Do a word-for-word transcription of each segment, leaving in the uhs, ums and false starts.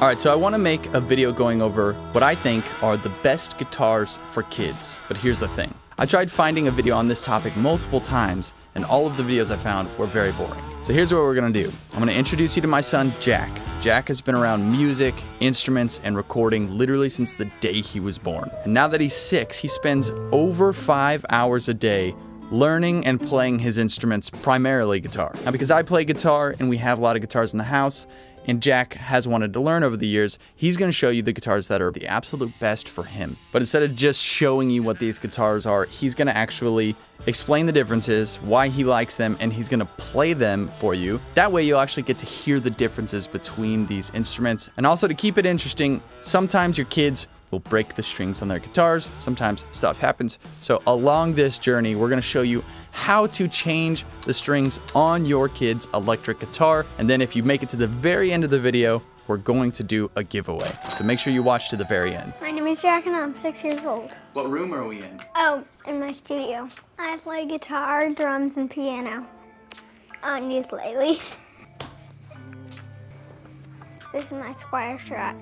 Alright, so I want to make a video going over what I think are the best guitars for kids, but here's the thing. I tried finding a video on this topic multiple times, and all of the videos I found were very boring. So here's what we're going to do. I'm going to introduce you to my son, Jack. Jack has been around music, instruments, and recording literally since the day he was born. And now that he's six, he spends over five hours a day learning and playing his instruments, primarily guitar. Now, because I play guitar, and we have a lot of guitars in the house, and Jack has wanted to learn over the years, he's gonna show you the guitars that are the absolute best for him. But instead of just showing you what these guitars are, he's gonna actually explain the differences, why he likes them, and he's gonna play them for you. That way you'll actually get to hear the differences between these instruments. And also, to keep it interesting, sometimes your kids will break the strings on their guitars, sometimes stuff happens. So along this journey, we're gonna show you how to change the strings on your kid's electric guitar. And then if you make it to the very end of the video, we're going to do a giveaway. So make sure you watch to the very end. My name is Jack and I'm six years old. What room are we in? Oh, in my studio. I play guitar, drums, and piano on ukuleles. This is my Squier Strat.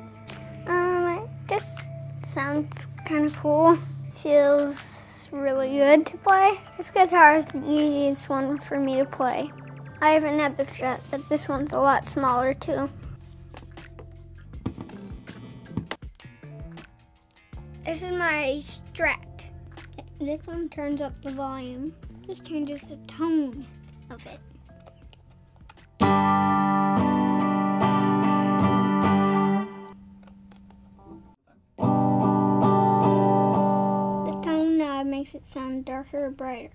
Um, it just sounds kind of cool. Feels really good to play. This guitar is the easiest one for me to play. I have another Strat, but this one's a lot smaller too. This is my Strat. This one turns up the volume. This changes the tone of it. The tone knob uh, makes it sound darker or brighter.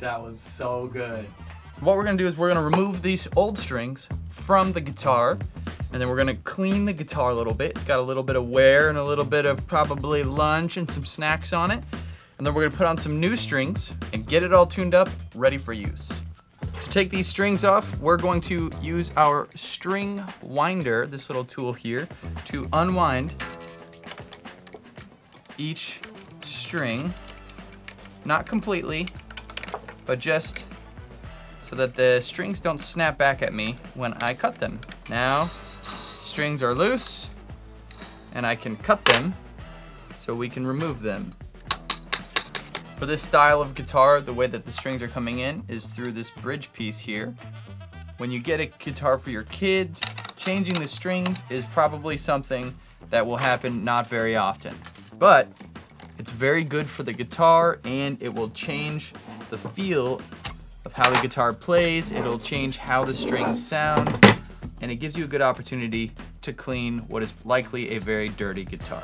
That was so good. What we're gonna do is we're gonna remove these old strings from the guitar, and then we're gonna clean the guitar a little bit. It's got a little bit of wear and a little bit of probably lunch and some snacks on it. And then we're gonna put on some new strings and get it all tuned up, ready for use. To take these strings off, we're going to use our string winder, this little tool here, to unwind each string, not completely, but just so that the strings don't snap back at me when I cut them. Now, strings are loose, and I can cut them so we can remove them. For this style of guitar, the way that the strings are coming in is through this bridge piece here. When you get a guitar for your kids, changing the strings is probably something that will happen not very often. But it's very good for the guitar, and it will change the feel of how the guitar plays. It'll change how the strings sound, and it gives you a good opportunity to clean what is likely a very dirty guitar.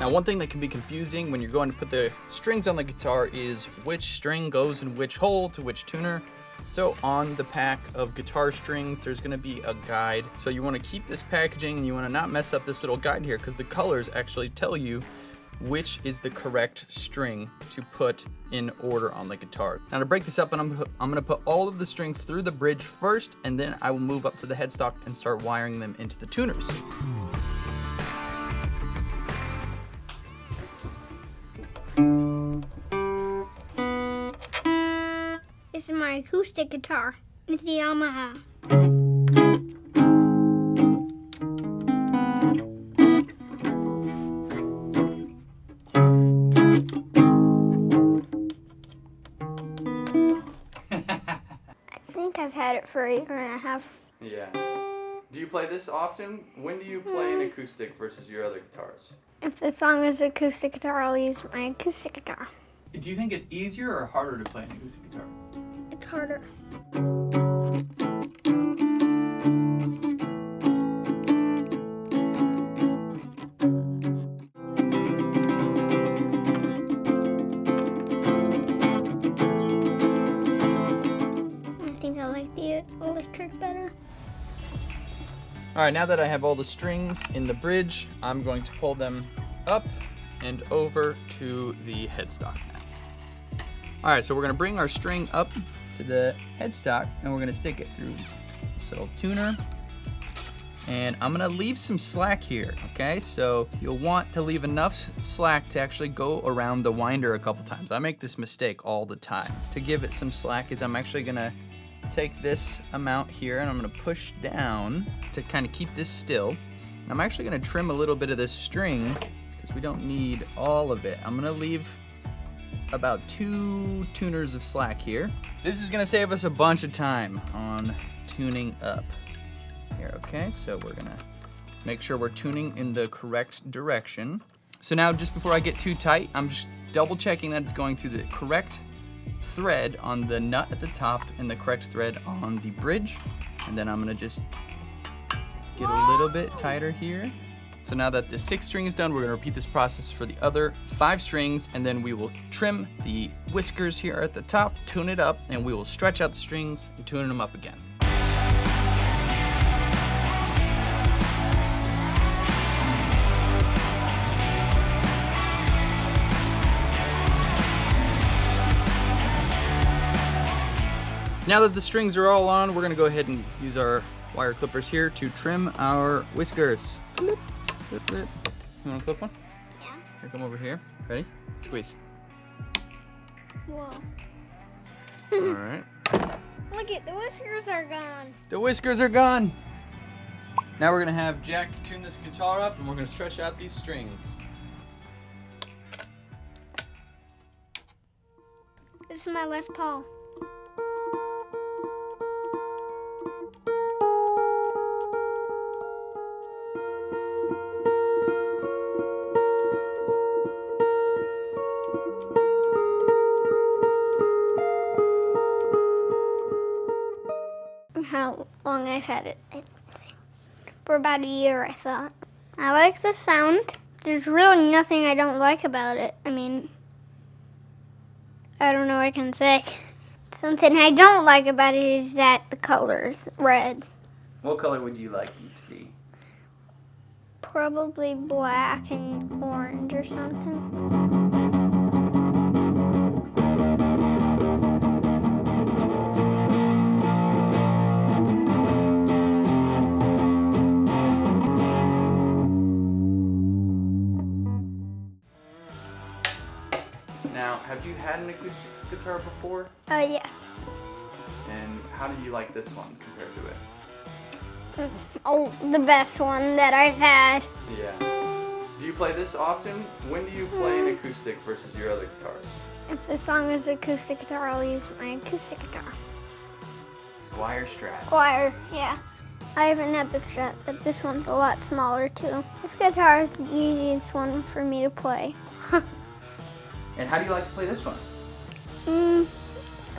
Now, one thing that can be confusing when you're going to put the strings on the guitar is which string goes in which hole to which tuner. So on the pack of guitar strings, there's gonna be a guide. So you wanna keep this packaging, and you wanna not mess up this little guide here, because the colors actually tell you which is the correct string to put in order on the guitar. Now, to break this up, I'm gonna put all of the strings through the bridge first, and then I will move up to the headstock and start wiring them into the tuners. This is my acoustic guitar. It's the Yamaha. think I've had it for a year and a half. Yeah. Do you play this often? When do you play an acoustic versus your other guitars? If the song is acoustic guitar, I'll use my acoustic guitar. Do you think it's easier or harder to play an acoustic guitar? It's harder. Better. All right, now that I have all the strings in the bridge, I'm going to pull them up and over to the headstock now. All right, so we're gonna bring our string up to the headstock and we're gonna stick it through this little tuner. And I'm gonna leave some slack here, okay? So you'll want to leave enough slack to actually go around the winder a couple times. I make this mistake all the time. To give it some slack is I'm actually gonna take this amount here and I'm gonna push down to kind of keep this still. And I'm actually gonna trim a little bit of this string because we don't need all of it. I'm gonna leave about two tuners of slack here. This is gonna save us a bunch of time on tuning up here, okay? So we're gonna make sure we're tuning in the correct direction. So now just before I get too tight, I'm just double checking that it's going through the correct thread on the nut at the top and the correct thread on the bridge, and then I'm gonna just get a little bit tighter here. So now that the sixth string is done, we're gonna repeat this process for the other five strings, and then we will trim the whiskers here at the top, tune it up, and we will stretch out the strings and tune them up again. Now that the strings are all on, we're gonna go ahead and use our wire clippers here to trim our whiskers. Clip, clip, clip. You wanna clip one? Yeah. Here, come over here. Ready? Squeeze. Whoa. All right. Look at, the whiskers are gone. The whiskers are gone. Now we're gonna have Jack tune this guitar up and we're gonna stretch out these strings. This is my Les Paul. How long I've had it, I think. For about a year, I thought. I like the sound. There's really nothing I don't like about it. I mean, I don't know what I can say. Something I don't like about it is that the color's red. What color would you like it to be? Probably black and orange or something. Now, have you had an acoustic guitar before? Uh, yes. And how do you like this one compared to it? Oh, the best one that I've had. Yeah. Do you play this often? When do you play an acoustic versus your other guitars? If the song is acoustic guitar, I'll use my acoustic guitar. Squier Strat. Squier, yeah. I haven't had the Strat, but this one's a lot smaller too. This guitar is the easiest one for me to play. And how do you like to play this one? Mm,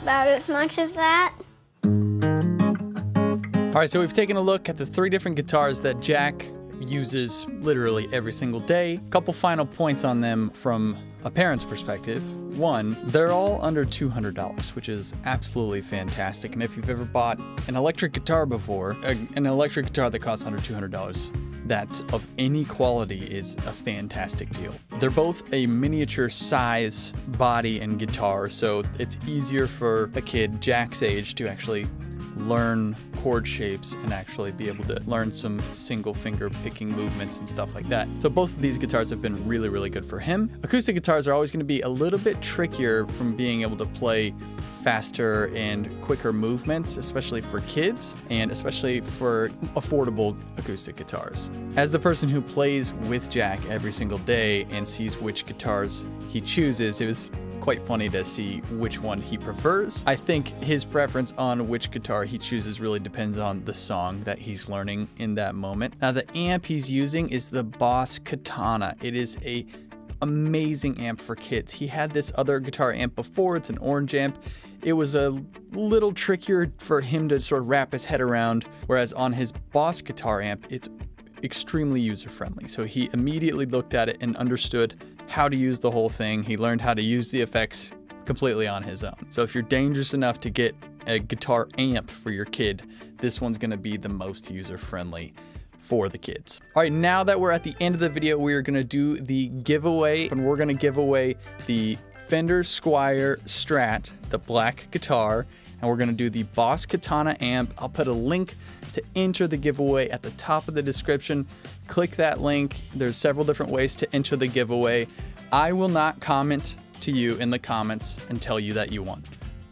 about as much as that. All right, so we've taken a look at the three different guitars that Jack uses literally every single day. A couple final points on them from a parent's perspective. One, they're all under two hundred dollars, which is absolutely fantastic. And if you've ever bought an electric guitar before, a, an electric guitar that costs under two hundred dollars, that's of any quality is a fantastic deal. They're both a miniature size body and guitar, so it's easier for a kid Jack's age to actually learn chord shapes and actually be able to learn some single finger picking movements and stuff like that. So both of these guitars have been really, really good for him. Acoustic guitars are always going to be a little bit trickier from being able to play faster and quicker movements, especially for kids and especially for affordable acoustic guitars. As the person who plays with Jack every single day and sees which guitars he chooses, it was quite funny to see which one he prefers. I think his preference on which guitar he chooses really depends on the song that he's learning in that moment. Now the amp he's using is the Boss Katana. It is a amazing amp for kids. He had this other guitar amp before, it's an Orange amp. It was a little trickier for him to sort of wrap his head around, whereas on his Boss guitar amp, it's extremely user-friendly. So he immediately looked at it and understood how to use the whole thing. He learned how to use the effects completely on his own. So if you're dangerous enough to get a guitar amp for your kid, this one's gonna be the most user-friendly for the kids. All right, now that we're at the end of the video, we are gonna do the giveaway, and we're gonna give away the Fender Squier Strat, the black guitar, and we're gonna do the Boss Katana amp. I'll put a link to enter the giveaway at the top of the description. Click that link. There's several different ways to enter the giveaway. I will not comment to you in the comments and tell you that you won.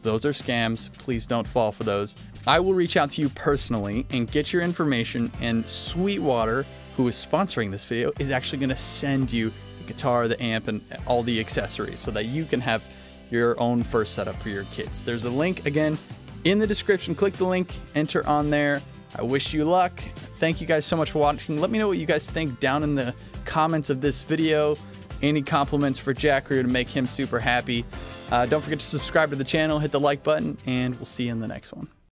Those are scams. Please don't fall for those. I will reach out to you personally and get your information, and Sweetwater, who is sponsoring this video, is actually gonna send you the guitar, the amp, and all the accessories so that you can have your own first setup for your kids. There's a link, again, in the description. Click the link, enter on there. I wish you luck. Thank you guys so much for watching. Let me know what you guys think down in the comments of this video. Any compliments for Jack Rear to make him super happy. Uh, don't forget to subscribe to the channel, hit the like button, and we'll see you in the next one.